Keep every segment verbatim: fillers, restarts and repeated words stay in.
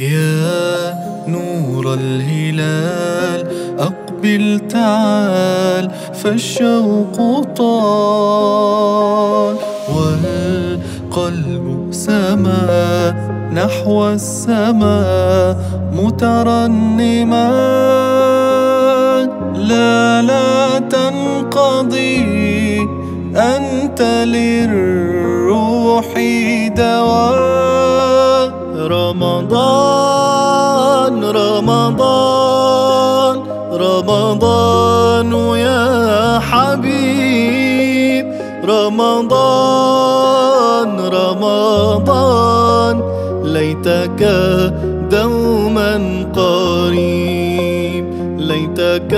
يا نور الهلال أقبل تعال فالشوق طال، والقلب سما نحو السما مترنما. لا لا تنقضي أنت للروح دواء. رمضان رمضان رمضان يا حبيب، رمضان رمضان ليتك دوما قريب، ليتك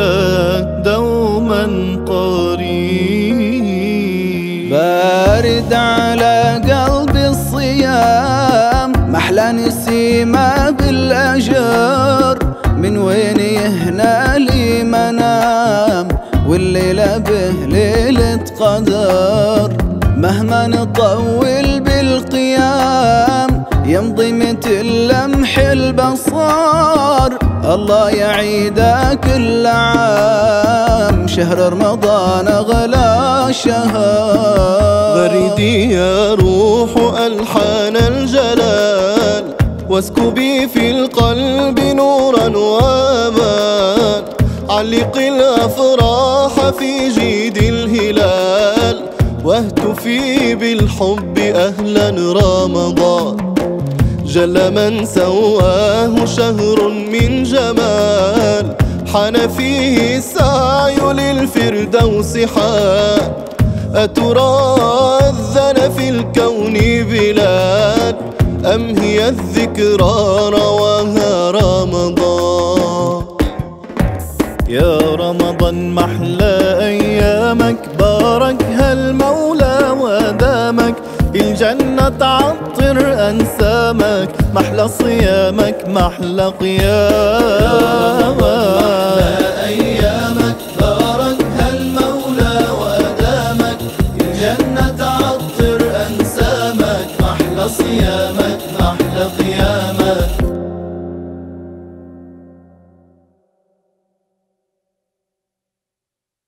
دوما قريب. بارد على قلبي الصيام، محلى نسيمة بالأجر، من وين يهنا لي منام، والليلة به ليلة قدر. مهما نطول بالقيام يمضي متل لمح البصر، الله يعيده كل عام، شهر رمضان أغلى شهر. غردي يا روح ألحان الجلال، واسكبي في القلب نورا وأمان، علقي الأفراح في جيد الهلال، واهتفي بالحب أهلا رمضان. جل من سواه شهر من جمال، حان فيه السعي للفردوس حال. أترى أذن في الكون بلاد، أم هي الذكرى رواها رمضان؟ يا رمضان محلى أيامك، باركها المولى ودامك، الجنة تعطر أنسامك، محلى صيامك محلى قيامك. محلى أيامك، باركها المولى ودامك، الجنة تعطر أنسامك، محلى صيامك.